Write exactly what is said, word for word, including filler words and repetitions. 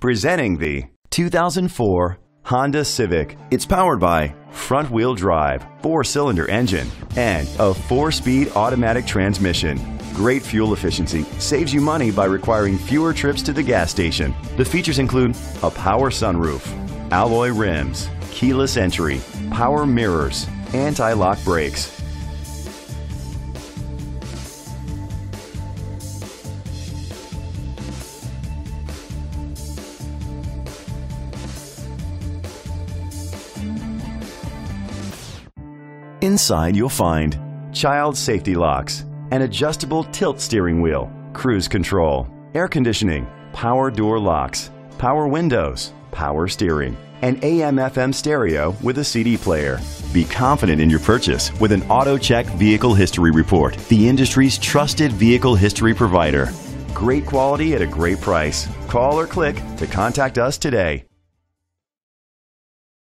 Presenting the two thousand four Honda Civic. It's powered by front-wheel drive, four-cylinder engine, and a four-speed automatic transmission. Great fuel efficiency saves you money by requiring fewer trips to the gas station. The features include a power sunroof, alloy rims, keyless entry, power mirrors, anti-lock brakes, . Inside you'll find child safety locks, an adjustable tilt steering wheel, cruise control, air conditioning, power door locks, power windows, power steering, and A M F M stereo with a C D player. Be confident in your purchase with an AutoCheck Vehicle History Report, the industry's trusted vehicle history provider. Great quality at a great price. Call or click to contact us today.